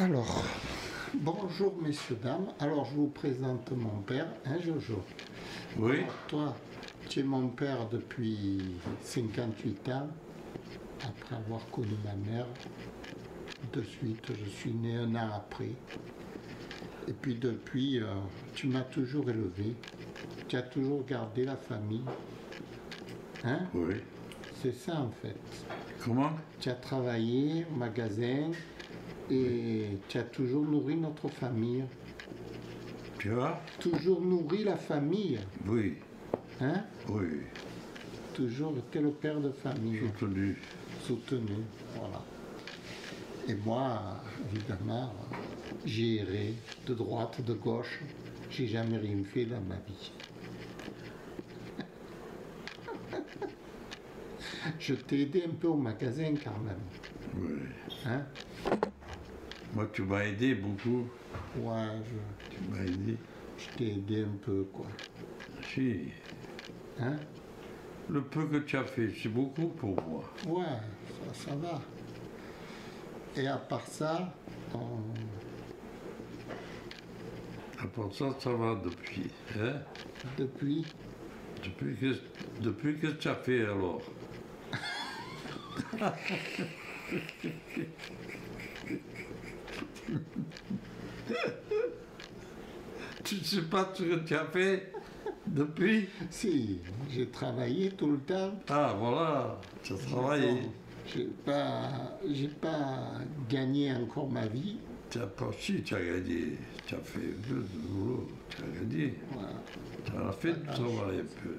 Alors, bonjour messieurs, dames. Alors, je vous présente mon père, hein, Jojo. Oui. Alors, toi, tu es mon père depuis 58 ans, après avoir connu ma mère. De suite, je suis né un an après. Et puis depuis, tu m'as toujours élevé. Tu as toujours gardé la famille. Hein? Oui. C'est ça en fait. Comment? Tu as travaillé au magasin. Et tu as toujours nourri notre famille. Tu vois? Toujours nourri la famille. Oui. Hein? Oui. Toujours été le père de famille. Soutenu. Soutenu, voilà. Et moi, évidemment, j'ai erré de droite, de gauche. J'ai jamais rien fait dans ma vie. Je t'ai aidé un peu au magasin quand même. Oui. Hein? Moi, tu m'as aidé beaucoup. Ouais, tu m'as aidé. Je t'ai aidé un peu, quoi. Si. Hein? Le peu que tu as fait, c'est beaucoup pour moi. Ouais, ça va. Et à part ça, à part ça, ça va depuis. Hein? Depuis? Depuis que tu as fait, alors. Tu ne sais pas ce que tu as fait depuis? Si, j'ai travaillé tout le temps. Ah, voilà, tu as travaillé. J'ai pas gagné encore ma vie. Tu n'as pas, si, tu as gagné. Tu as fait un peu de boulot, tu as gagné. Voilà. Tu as fait du travail un peu.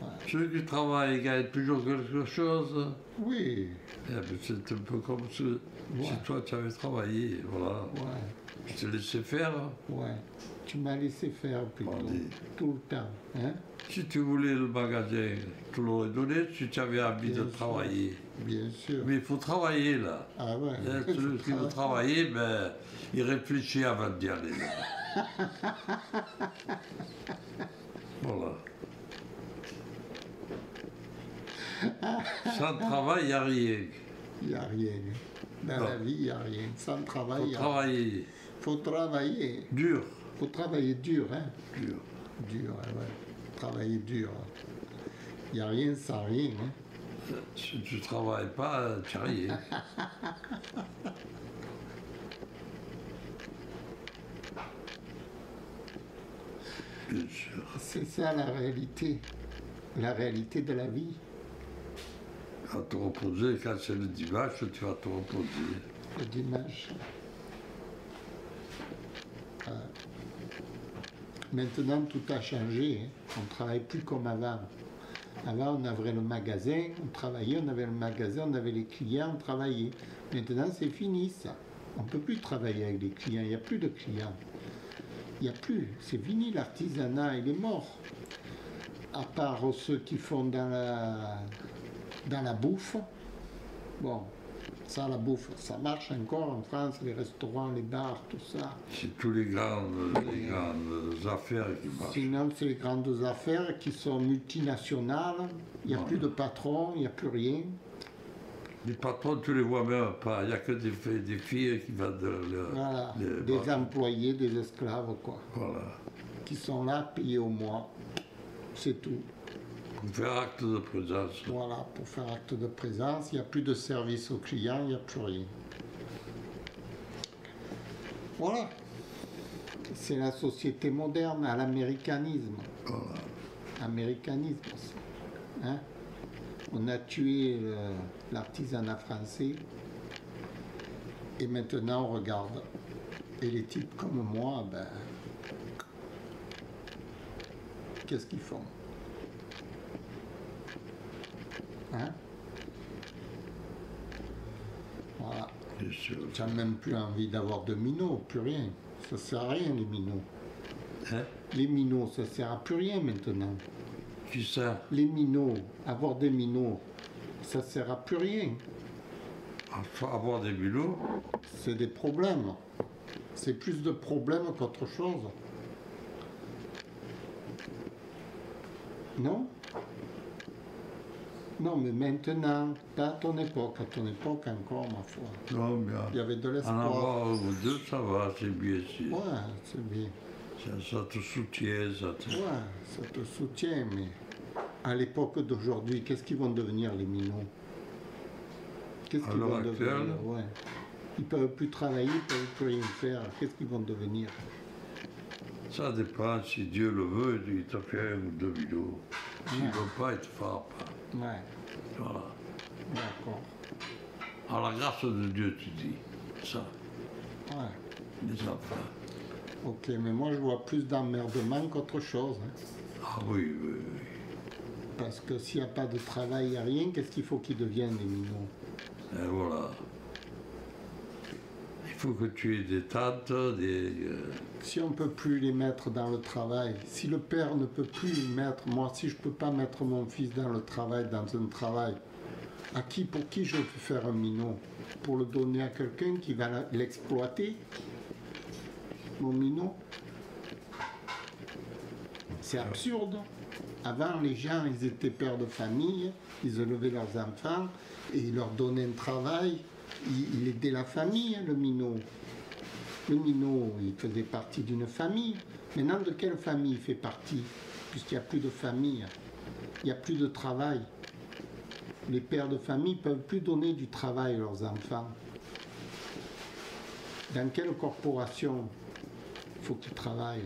Voilà. Ceux qui travaillent gagnent toujours quelque chose. Oui. C'est un peu comme si toi tu avais travaillé, voilà. Ouais. Je t'ai laissé faire. Ouais. Tu m'as laissé faire plutôt, tout le temps. Hein? Si tu voulais le magasin, tu l'aurais donné si tu avais envie de travailler. Bien sûr. Mais il faut travailler là. Ah ouais. Celui qui veut travailler, ben, il réfléchit avant d'y aller. Voilà. Sans travail, il n'y a rien. Il n'y a rien. Dans la vie, il n'y a rien. Sans travail, il n'y a rien. Travailler. Faut travailler. Dur. Faut travailler dur, hein. Dur. Dur, ouais. Travailler dur. Il n'y a rien sans rien, hein. Si tu ne travailles pas, tu n'as rien. Bien sûr. C'est ça la réalité. La réalité de la vie. Tu vas te reposer, quand c'est le dimanche, tu vas te reposer. Le dimanche. Maintenant, tout a changé. Hein. On ne travaille plus comme avant. Avant, on avait le magasin, on travaillait, on avait le magasin, on avait les clients, on travaillait. Maintenant, c'est fini, ça. On ne peut plus travailler avec les clients, il n'y a plus de clients. Il n'y a plus. C'est fini, l'artisanat, il est mort. À part ceux qui font dans la bouffe, bon, ça la bouffe, ça marche encore en France, les restaurants, les bars, tout ça. C'est tous les grandes affaires qui marchent. Sinon, c'est les grandes affaires qui sont multinationales, il n'y a plus de patrons, il n'y a plus rien. Les patrons, tu les vois même pas, il n'y a que des filles qui vendent voilà, des employés, des esclaves, quoi. Voilà. Qui sont là, payés au mois, c'est tout. Pour faire acte de présence. Voilà, pour faire acte de présence, il n'y a plus de service aux clients, il n'y a plus rien. Voilà. C'est la société moderne, à l'américanisme. Voilà. Américanisme aussi. Hein? On a tué l'artisanat français. Et maintenant, on regarde. Et les types comme moi, ben... Qu'est-ce qu'ils font? Hein? Voilà. Tu n'as même plus envie d'avoir de minots, plus rien. Ça ne sert à rien, les minots. Hein? Les minots, ça ne sert à plus rien maintenant. Qui ça? Les minots, avoir des minots, ça ne sert à plus rien. Avoir des minots? C'est des problèmes. C'est plus de problèmes qu'autre chose. Non? Non, mais maintenant, pas à ton époque, encore, ma foi. Non, bien. Il y avait de l'espoir. En vous deux, ça va, c'est bien. Ouais, c'est bien. Ça te soutient, ça te... Ouais, ça te soutient, mais à l'époque d'aujourd'hui, qu'est-ce qu'ils vont devenir, les minots? Qu'est-ce qu'ils vont devenir? Ouais. Ils ne peuvent plus travailler, ils ne peuvent plus rien faire. Qu'est-ce qu'ils vont devenir? Ça dépend, si Dieu le veut, il te fait un ou deux vidéos. S'il ne veut pas, il te frappe. Ouais. Voilà. D'accord. À la grâce de Dieu, tu dis ça. Ouais. Les enfants. Ok, mais moi je vois plus d'emmerdement qu'autre chose. Hein. Ah oui, oui, oui. Parce que s'il n'y a pas de travail, il n'y a rien, qu'est-ce qu'il faut qu'ils deviennent, les minots? Et voilà. Il faut que tu aies des tantes, des... Si on ne peut plus les mettre dans le travail, si le père ne peut plus les mettre, moi si je ne peux pas mettre mon fils dans le travail, à qui, pour qui je vais faire un minot? Pour le donner à quelqu'un qui va l'exploiter? Mon minot? C'est absurde. Avant, les gens, ils étaient pères de famille, ils élevaient leurs enfants et ils leur donnaient un travail. Il aidait la famille, le minot. Le minot, il faisait partie d'une famille. Maintenant, de quelle famille il fait partie? Puisqu'il n'y a plus de famille, il n'y a plus de travail. Les pères de famille ne peuvent plus donner du travail à leurs enfants. Dans quelle corporation il faut qu'ils travaillent?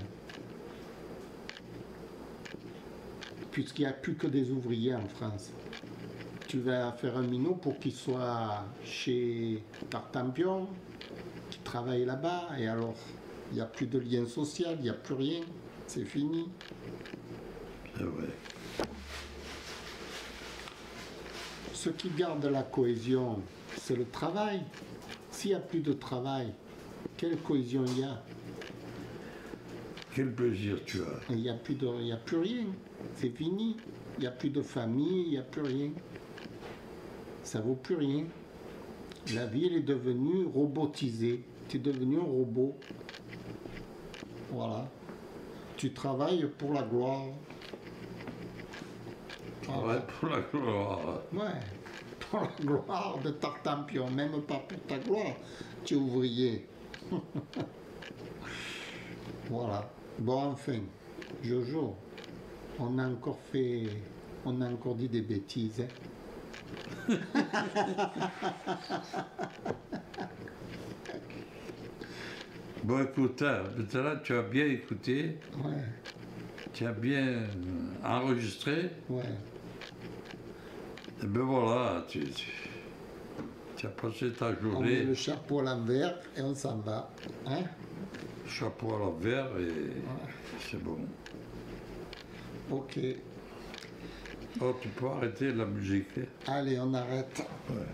Puisqu'il n'y a plus que des ouvriers en France. Tu vas faire un minot pour qu'il soit chez Tartampion, qu'il travaille là-bas, et alors, il n'y a plus de lien social, il n'y a plus rien, c'est fini. C'est vrai. Ce qui garde la cohésion, c'est le travail. S'il n'y a plus de travail, quelle cohésion il y a? Quel plaisir tu as? Il n'y a plus rien, c'est fini. Il n'y a plus de famille, il n'y a plus rien. Ça vaut plus rien. La vie, elle est devenue robotisée. Tu es devenu un robot. Voilà. Tu travailles pour la gloire. Voilà. Ouais, pour la gloire. Ouais, pour la gloire de Tartampion, même pas pour ta gloire. Tu es ouvrier. Voilà. Bon, enfin, Jojo, on a encore dit des bêtises, hein. Bon, écoute, là, tu as bien écouté, ouais. Tu as bien enregistré, ouais. Et ben voilà, tu as passé ta journée. On met le chapeau à l'envers et on s'en va, hein? Chapeau à l'envers et ouais. C'est bon. Ok. Oh, tu peux arrêter la musique. Allez, on arrête. Ouais.